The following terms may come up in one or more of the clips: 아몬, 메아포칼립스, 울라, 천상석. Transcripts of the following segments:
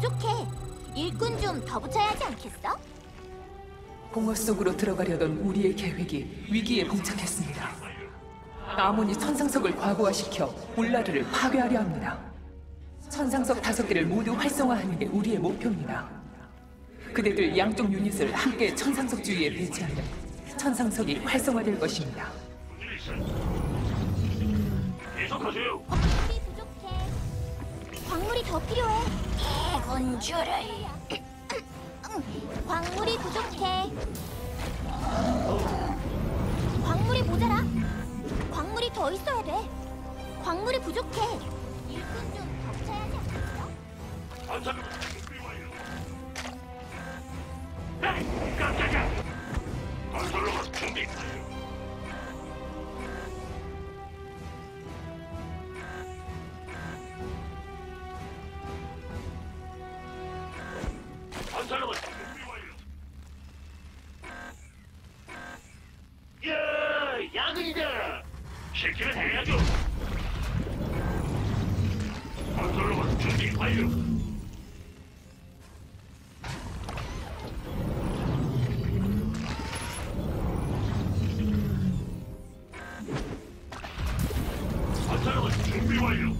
부족해. 일꾼 좀 더 붙여야 하지 않겠어? 공허 속으로 들어가려던 우리의 계획이 위기에 봉착했습니다. 아몬이 천상석을 과부하시켜 울라르를 파괴하려 합니다. 천상석 5개를 모두 활성화하는 게 우리의 목표입니다. 그대들 양쪽 유닛을 함께 천상석 주위에 배치하면 천상석이 활성화될 것입니다. 계속하세요. 광물이 부족해. 광물이 더 필요해. 대군주를. 광물이 부족해. 광물이 모자라. 광물이 더 있어야 돼. 광물이 부족해. 일꾼 좀 덮쳐야 하지 않겠어? 안타깝. 에이, 깜짝이야. 건설로가 준비. 시키면 해야죠. 건설로봇 준비 완료. 건설로봇 준비 완료.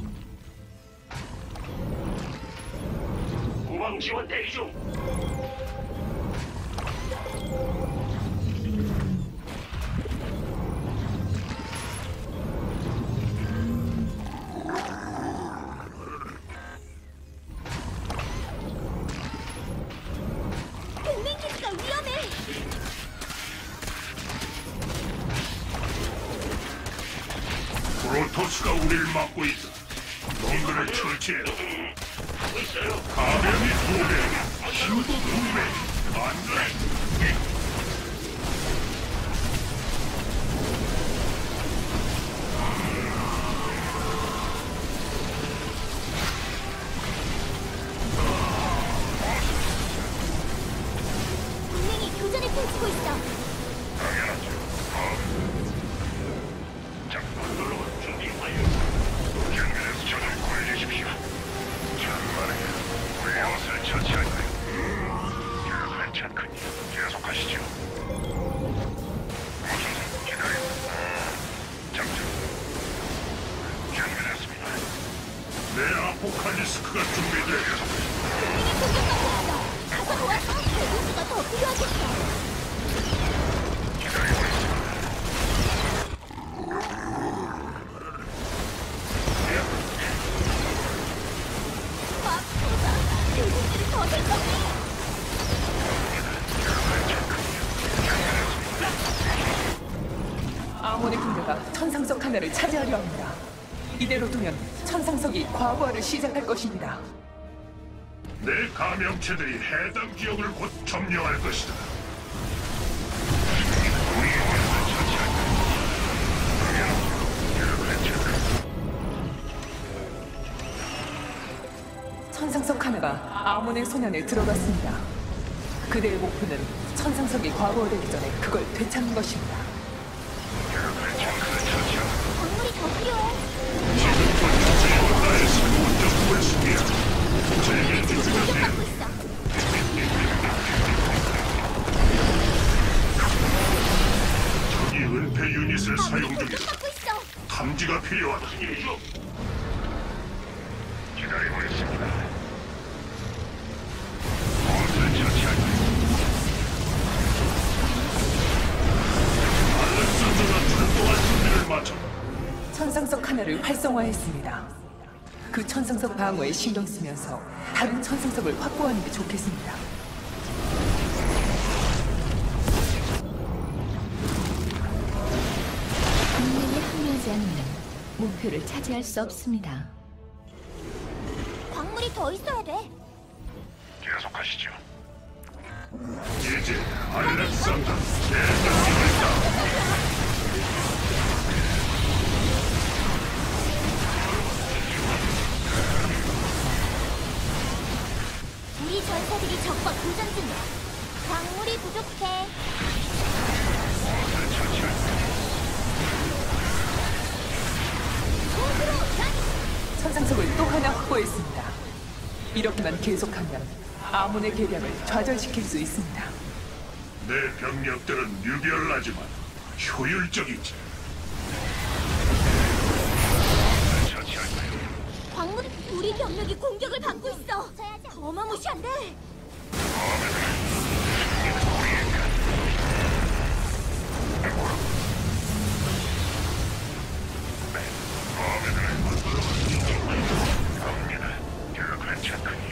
후방 지원 대기 중. 프로토스가 우리를 막고 있어. 놈들을 처치해. 가면이 2배, 힘도 2배. 안돼. 동맹이 교전에 펼치고 있어. 당연하죠. 메아포칼립스가 준비되어 동맹이 공격받고 있어. 어서 도와서 대군주가 더 필요하겠어. 아몬의 군대가 천상석 하나를 차지하려 합니다. 이대로 두면 천상석이 과부하를 시작할 것입니다. 내 감염체들이 해당 지역을 곧 점령할 것이다. 천상석 하나가 아몬의 손안에 들어갔습니다. 그대의 목표는 천상석이 과부하되기 전에 그걸 되찾는 것입니다. 광물이 더 필요해. 공격받고 있어. 적이 은폐 유닛을 사용 중이다. 탐지가 필요하다. 기다리고 있습니다. 천상석 하나를 활성화했습니다. 그 천상석 방어에 신경 쓰면서 다른 천상석을 확보하는 게 좋겠습니다. 동맹이 합류하지 않으면 목표를 차지할 수 없습니다. 광물이 더 있어야 돼. 계속하시죠. 이제 알렉산더 대장님이다. 우리 전사들이 적과 교전 중이야. 광물이 부족해. 천상석을 또 하나 확보했습니다. 이렇게만 계속하면 아몬의 계략을 좌절시킬 수 있습니다. 내 병력들은 유별나지만 효율적이지. 광물이 우리 병력이 공격을 받고 있어. 어마무시한데.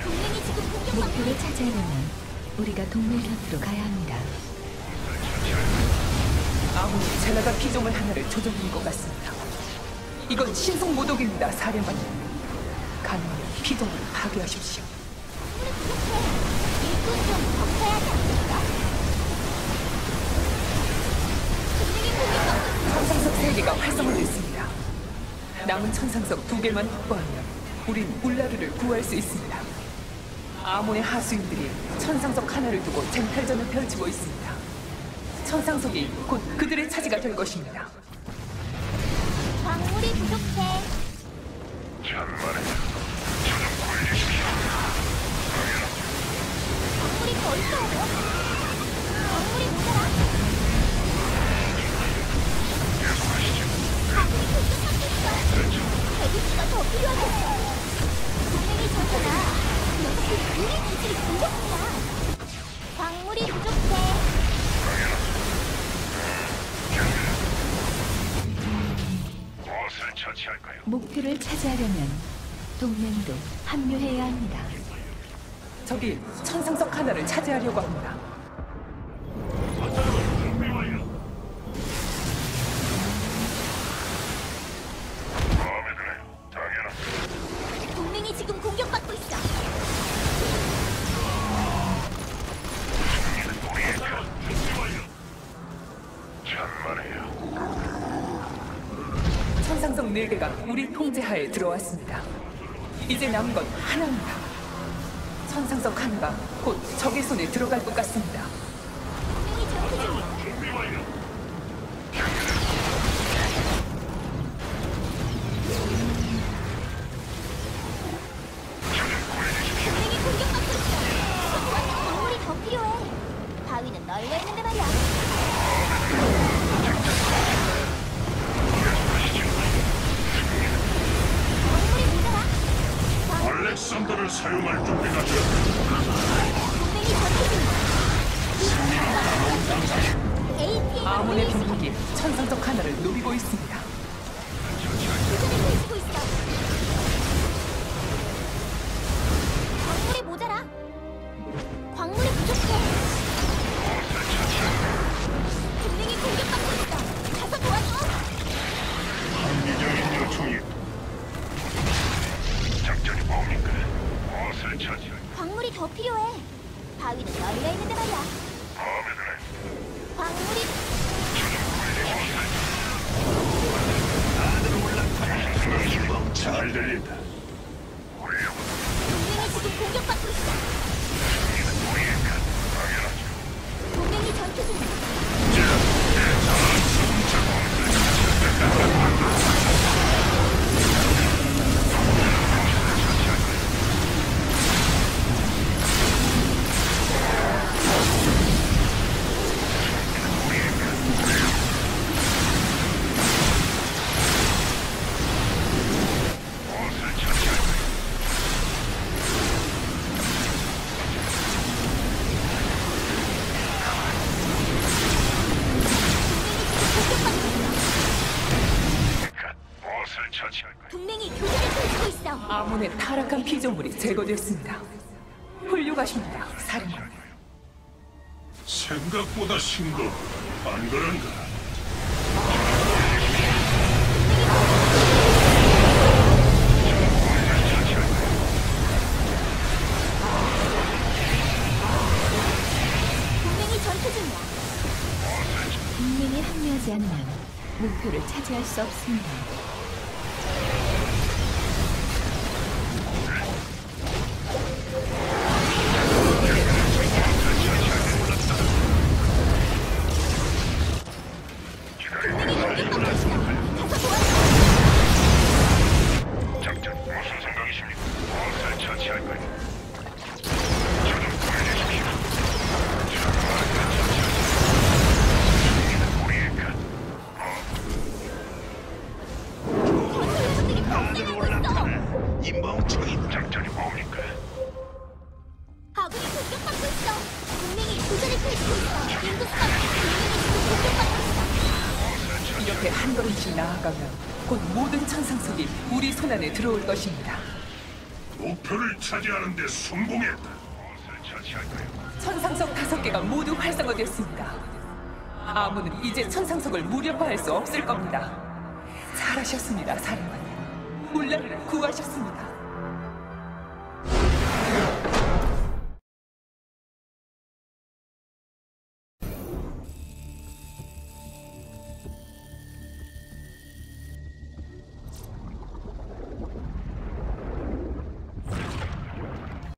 동맹이 지금 공격받고. 목표를 차지하려면 우리가 동맹 곁으로 가야 합니다. 아몬이 제나가 피조물 하나를 조종한 것 같습니다. 이건 신속 모독입니다, 사령관님. 가능하면 피조물을 파괴하십시오. 우리 부족해. 일꾼 좀 덮어야 하지 않습니까? 동맹이 공격받고 있어. 천상석 3개가 활성화됐습니다. 남은 천상석 2개만 확보하면 우린 울라르를 구할 수 있습니다. 아몬의 하수인들이 천상석 하나를 두고 쟁탈전을 펼치고 있습니다. 천상석이 곧 그들의 차지가 될 것입니다. 광물이 부족해. 잠만에 저좀 굴리십시오. 광물이 더 있어요. 광물이 모자라. 계속하시죠. 광물이 공격받고 있어. 그렇죠. 대기지가 더 필요하겠어. 동맹이 전투다. 여기 우리 기지를 공격한다. 광물이 부족해. 목표를 차지하려면 동맹도 합류해야 합니다. 저기 천상석 하나를 차지하려고 합니다. 동맹이 지금 공격받고 있어. 천상석 4개가 우리 통제하에 들어왔습니다. 이제 남은 건 하나입니다. 천상석 하나가 곧 적의 손에 들어갈 것 같습니다. 썬더를 사용할 준비가 되었다. 아몬의 병력이 천상석 하나를 노리고 있습니다. 광물이 모자라. 광물이 부족해. 동맹이 공격받고 있다. 가서 도와줘. 합리적인 요청이. 뭡니까? 무엇을 찾지? 광물이 더 필요해. 바위는 여유가 있는데 말이야. 마음에 드네. 광물이 나는 올라타는 잘 들린다. 동맹이 지금 공격받고 있어. 동맹이 전투 중이야. 아몬의 타락한 피조물이 제거됐습니다. 훌륭하십니다, 사령관. 생각보다 싱거워. 안 그런가? 동맹이 전투 중이야. 동맹이 합류하지 않으면 목표를 차지할 수 없습니다. 무슨 생각이십니까? 무엇을 처치할 거예요? 이 멍청이 작전이 뭡니까? 아군이 공격받고 있어. 동맹이 도전을 펼치고 있어. 인도스탄이 공격받고 있어. 이렇게 한 걸음씩 나아가면 곧 모든 천상석이 우리 손 안에 들어올 것입니다. 목표를 차지하는 데 성공했다. 천상석 5개가 모두 활성화되었습니다. 아몬은 이제 천상석을 무력화할 수 없을 겁니다. 잘하셨습니다, 사령관님. 울라를 구하셨습니다.